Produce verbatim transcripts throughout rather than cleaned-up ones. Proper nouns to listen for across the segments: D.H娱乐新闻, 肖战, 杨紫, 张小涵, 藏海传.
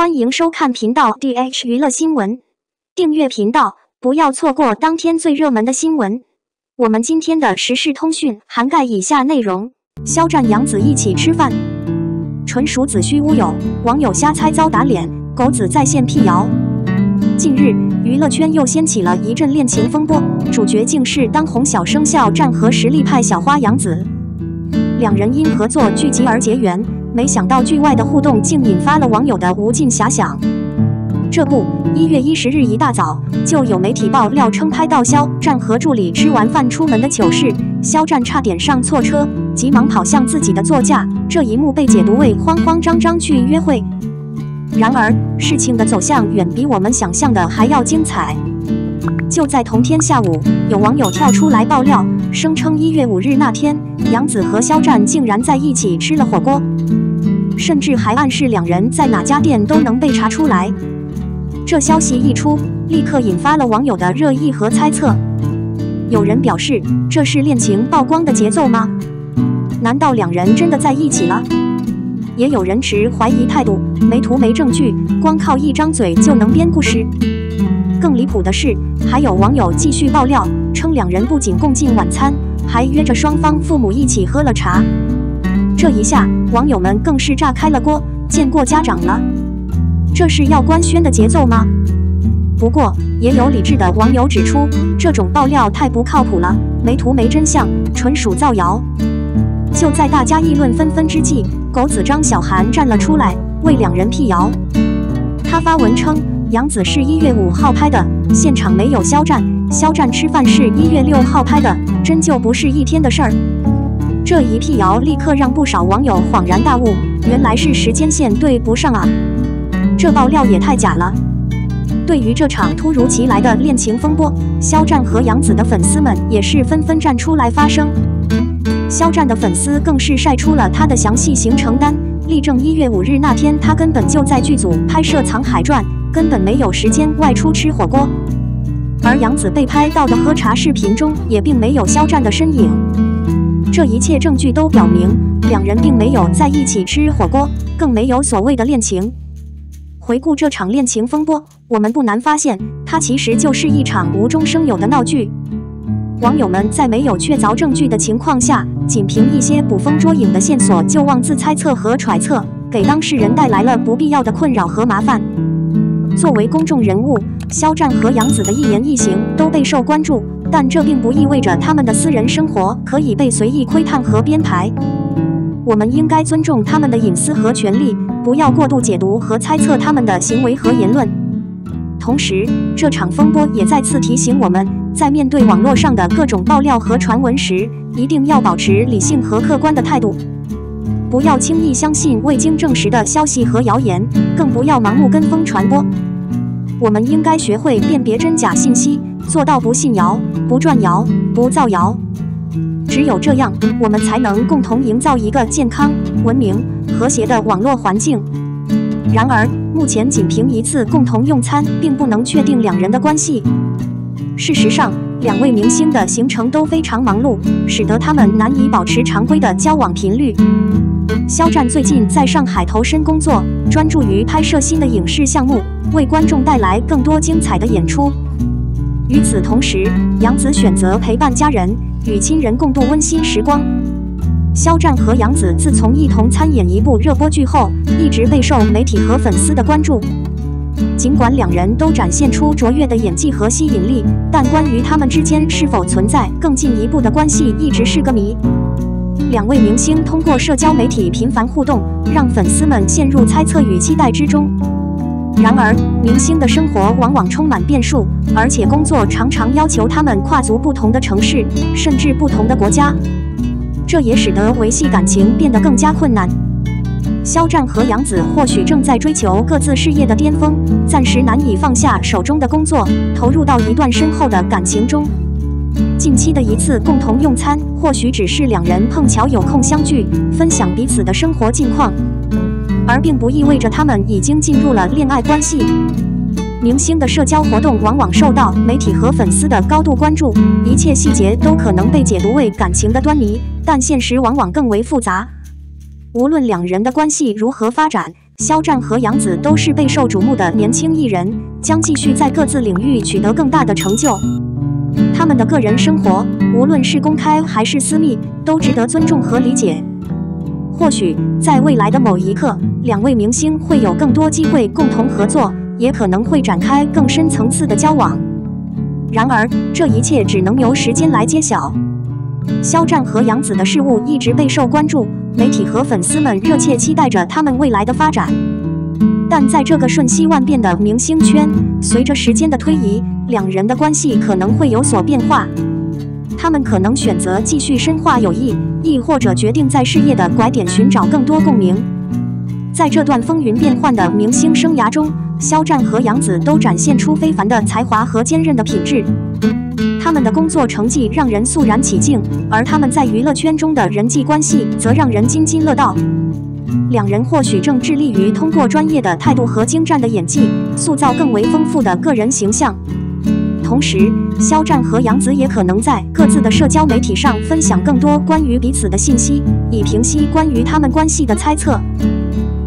欢迎收看频道 D H 娱乐新闻，订阅频道，不要错过当天最热门的新闻。我们今天的时事通讯涵盖以下内容：肖战杨紫一起吃饭，纯属子虚乌有，网友瞎猜遭打脸，狗子在线辟谣。近日，娱乐圈又掀起了一阵恋情风波，主角竟是当红小生肖战和实力派小花杨紫。 两人因合作剧集而结缘，没想到剧外的互动竟引发了网友的无尽遐想。这不，一月一十日一大早，就有媒体爆料称拍到肖战和助理吃完饭出门的糗事，肖战差点上错车，急忙跑向自己的座驾，这一幕被解读为慌慌张张去约会。然而，事情的走向远比我们想象的还要精彩。 就在同天下午，有网友跳出来爆料，声称一月五日那天，杨紫和肖战竟然在一起吃了火锅，甚至还暗示两人在哪家店都能被查出来。这消息一出，立刻引发了网友的热议和猜测。有人表示，这是恋情曝光的节奏吗？难道两人真的在一起了？也有人持怀疑态度，没图没证据，光靠一张嘴就能编故事。 更离谱的是，还有网友继续爆料称，两人不仅共进晚餐，还约着双方父母一起喝了茶。这一下，网友们更是炸开了锅，见过家长了。这是要官宣的节奏吗？不过，也有理智的网友指出，这种爆料太不靠谱了，没图没真相，纯属造谣。就在大家议论纷纷之际，狗子张小涵站了出来，为两人辟谣。他发文称， 杨紫是一月五号拍的，现场没有肖战。肖战吃饭是一月六号拍的，真就不是一天的事儿。这一辟谣立刻让不少网友恍然大悟，原来是时间线对不上啊！这爆料也太假了。对于这场突如其来的恋情风波，肖战和杨紫的粉丝们也是纷纷站出来发声。肖战的粉丝更是晒出了他的详细行程单，力证一月五日那天他根本就在剧组拍摄《藏海传》。 根本没有时间外出吃火锅，而杨紫被拍到的喝茶视频中也并没有肖战的身影。这一切证据都表明，两人并没有在一起吃火锅，更没有所谓的恋情。回顾这场恋情风波，我们不难发现，它其实就是一场无中生有的闹剧。网友们在没有确凿证据的情况下，仅凭一些捕风捉影的线索就妄自猜测和揣测，给当事人带来了不必要的困扰和麻烦。 作为公众人物，肖战和杨紫的一言一行都备受关注，但这并不意味着他们的私人生活可以被随意窥探和编排。我们应该尊重他们的隐私和权利，不要过度解读和猜测他们的行为和言论。同时，这场风波也再次提醒我们，在面对网络上的各种爆料和传闻时，一定要保持理性和客观的态度。 不要轻易相信未经证实的消息和谣言，更不要盲目跟风传播。我们应该学会辨别真假信息，做到不信谣、不转谣、不造谣。只有这样，我们才能共同营造一个健康、文明、和谐的网络环境。然而，目前仅凭一次共同用餐，并不能确定两人的关系。事实上， 两位明星的行程都非常忙碌，使得他们难以保持常规的交往频率。肖战最近在上海投身工作，专注于拍摄新的影视项目，为观众带来更多精彩的演出。与此同时，杨紫选择陪伴家人，与亲人共度温馨时光。肖战和杨紫自从一同参演一部热播剧后，一直备受媒体和粉丝的关注。 尽管两人都展现出卓越的演技和吸引力，但关于他们之间是否存在更进一步的关系一直是个谜。两位明星通过社交媒体频繁互动，让粉丝们陷入猜测与期待之中。然而，明星的生活往往充满变数，而且工作常常要求他们跨足不同的城市，甚至不同的国家，这也使得维系感情变得更加困难。 肖战和杨紫或许正在追求各自事业的巅峰，暂时难以放下手中的工作，投入到一段深厚的感情中。近期的一次共同用餐，或许只是两人碰巧有空相聚，分享彼此的生活近况，而并不意味着他们已经进入了恋爱关系。明星的社交活动往往受到媒体和粉丝的高度关注，一切细节都可能被解读为感情的端倪，但现实往往更为复杂。 无论两人的关系如何发展，肖战和杨紫都是备受瞩目的年轻艺人，将继续在各自领域取得更大的成就。他们的个人生活，无论是公开还是私密，都值得尊重和理解。或许在未来的某一刻，两位明星会有更多机会共同合作，也可能会展开更深层次的交往。然而，这一切只能由时间来揭晓。 肖战和杨紫的事务一直备受关注，媒体和粉丝们热切期待着他们未来的发展。但在这个瞬息万变的明星圈，随着时间的推移，两人的关系可能会有所变化。他们可能选择继续深化友谊，亦或者决定在事业的拐点寻找更多共鸣。在这段风云变幻的明星生涯中，肖战和杨紫都展现出非凡的才华和坚韧的品质。 他们的工作成绩让人肃然起敬，而他们在娱乐圈中的人际关系则让人津津乐道。两人或许正致力于通过专业的态度和精湛的演技，塑造更为丰富的个人形象。同时，肖战和杨紫也可能在各自的社交媒体上分享更多关于彼此的信息，以平息关于他们关系的猜测。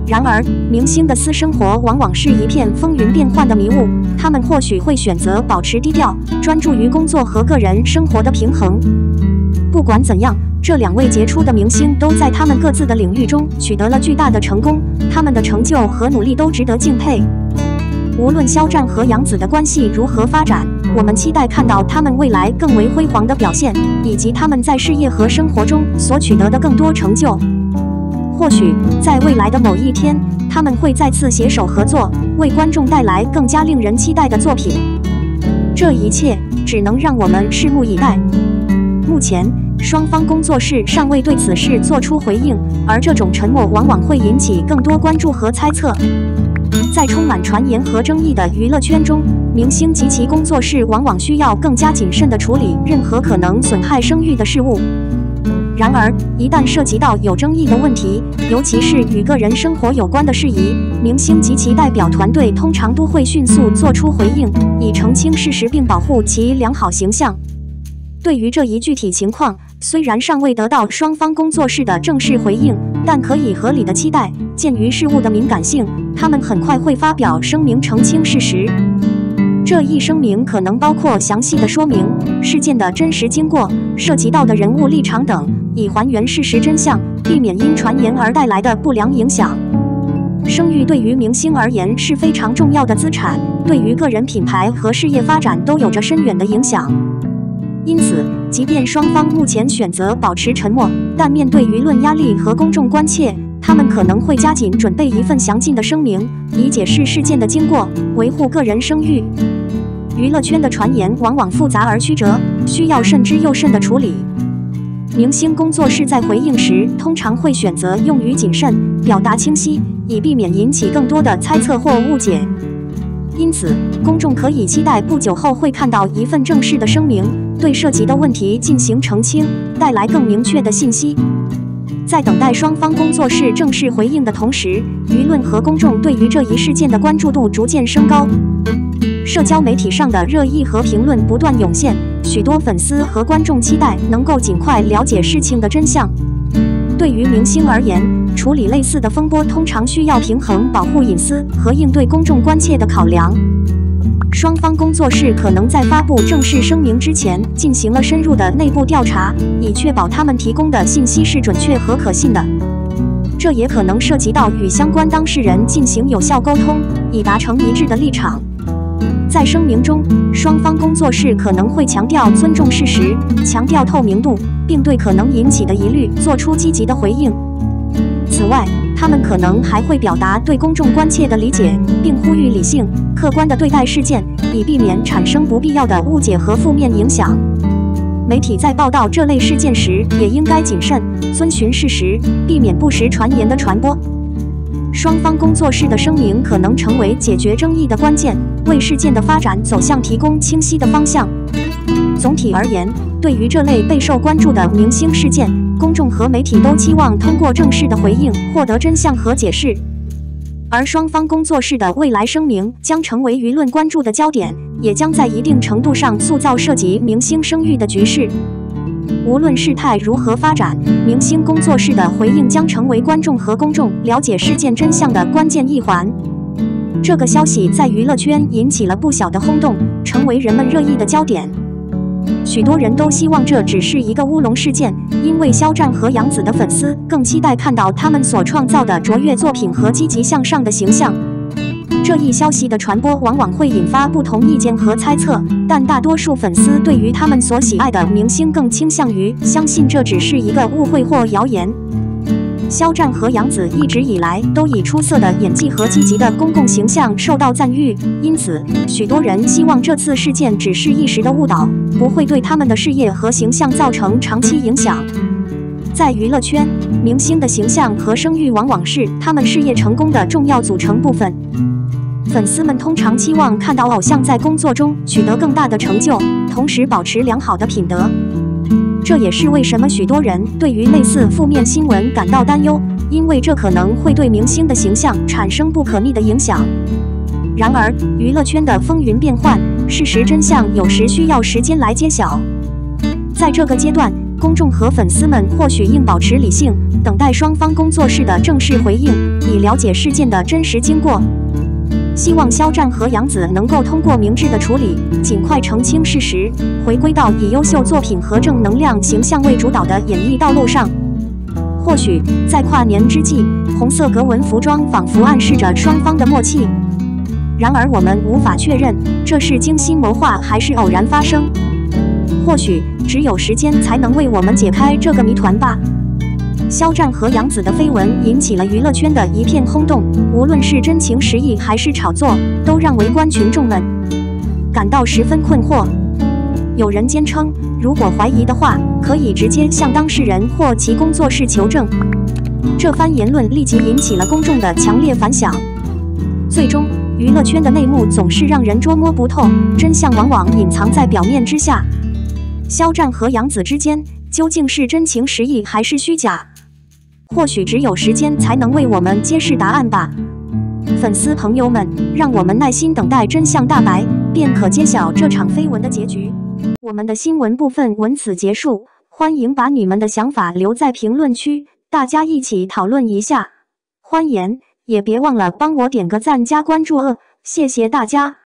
然而，明星的私生活往往是一片风云变幻的迷雾。他们或许会选择保持低调，专注于工作和个人生活的平衡。不管怎样，这两位杰出的明星都在他们各自的领域中取得了巨大的成功，他们的成就和努力都值得敬佩。无论肖战和杨紫的关系如何发展，我们期待看到他们未来更为辉煌的表现，以及他们在事业和生活中所取得的更多成就。 或许在未来的某一天，他们会再次携手合作，为观众带来更加令人期待的作品。这一切只能让我们拭目以待。目前，双方工作室尚未对此事做出回应，而这种沉默往往会引起更多关注和猜测。在充满传言和争议的娱乐圈中，明星及其工作室往往需要更加谨慎地处理任何可能损害声誉的事物。 然而，一旦涉及到有争议的问题，尤其是与个人生活有关的事宜，明星及其代表团队通常都会迅速做出回应，以澄清事实并保护其良好形象。对于这一具体情况，虽然尚未得到双方工作室的正式回应，但可以合理的期待，鉴于事物的敏感性，他们很快会发表声明澄清事实。 这一声明可能包括详细的说明事件的真实经过、涉及到的人物立场等，以还原事实真相，避免因传言而带来的不良影响。声誉对于明星而言是非常重要的资产，对于个人品牌和事业发展都有着深远的影响。因此，即便双方目前选择保持沉默，但面对舆论压力和公众关切， 他们可能会加紧准备一份详尽的声明，以解释事件的经过，维护个人声誉。娱乐圈的传言往往复杂而曲折，需要慎之又慎的处理。明星工作室在回应时，通常会选择用语谨慎，表达清晰，以避免引起更多的猜测或误解。因此，公众可以期待不久后会看到一份正式的声明，对涉及的问题进行澄清，带来更明确的信息。 在等待双方工作室正式回应的同时，舆论和公众对于这一事件的关注度逐渐升高。社交媒体上的热议和评论不断涌现，许多粉丝和观众期待能够尽快了解事情的真相。对于明星而言，处理类似的风波通常需要平衡保护隐私和应对公众关切的考量。双方工作室可能在发布正式声明之前进行了深入的内部调查，以确保他们提供的信息是准确和可信的。这也可能涉及到与相关当事人进行有效沟通，以达成一致的立场。在声明中，双方工作室可能会强调尊重事实，强调透明度，并对可能引起的疑虑做出积极的回应。此外， 他们可能还会表达对公众关切的理解，并呼吁理性、客观地对待事件，以避免产生不必要的误解和负面影响。媒体在报道这类事件时，也应该谨慎，遵循事实，避免不实传言的传播。双方工作室的声明可能成为解决争议的关键，为事件的发展走向提供清晰的方向。总体而言，对于这类备受关注的明星事件， 公众和媒体都期望通过正式的回应获得真相和解释，而双方工作室的未来声明将成为舆论关注的焦点，也将在一定程度上塑造涉及明星声誉的局势。无论事态如何发展，明星工作室的回应将成为观众和公众了解事件真相的关键一环。这个消息在娱乐圈引起了不小的轰动，成为人们热议的焦点。许多人都希望这只是一个乌龙事件，因为肖战和杨紫的粉丝更期待看到他们所创造的卓越作品和积极向上的形象。这一消息的传播往往会引发不同意见和猜测，但大多数粉丝对于他们所喜爱的明星更倾向于相信这只是一个误会或谣言。肖战和杨紫一直以来都以出色的演技和积极的公共形象受到赞誉，因此许多人希望这次事件只是一时的误导，不会对他们的事业和形象造成长期影响。在娱乐圈，明星的形象和声誉往往是他们事业成功的重要组成部分。粉丝们通常期望看到偶像在工作中取得更大的成就，同时保持良好的品德。这也是为什么许多人对于类似负面新闻感到担忧，因为这可能会对明星的形象产生不可逆的影响。然而，娱乐圈的风云变幻，事实真相有时需要时间来揭晓。在这个阶段，公众和粉丝们或许应保持理性，等待双方工作室的正式回应，以了解事件的真实经过。希望肖战和杨紫能够通过明智的处理，尽快澄清事实，回归到以优秀作品和正能量形象为主导的演艺道路上。或许在跨年之际，红色格纹服装仿佛暗示着双方的默契。然而，我们无法确认这是精心谋划还是偶然发生。或许只有时间才能为我们解开这个谜团吧。肖战和杨紫的绯闻引起了娱乐圈的一片轰动，无论是真情实意还是炒作，都让围观群众们感到十分困惑。有人坚称，如果怀疑的话，可以直接向当事人或其工作室求证。这番言论立即引起了公众的强烈反响。最终，娱乐圈的内幕总是让人捉摸不透，真相往往隐藏在表面之下。肖战和杨紫之间究竟是真情实意还是虚假？或许只有时间才能为我们揭示答案吧。粉丝朋友们，让我们耐心等待真相大白，便可揭晓这场绯闻的结局。我们的新闻部分文此结束，欢迎把你们的想法留在评论区，大家一起讨论一下。欢迎，也别忘了帮我点个赞加关注哦，谢谢大家。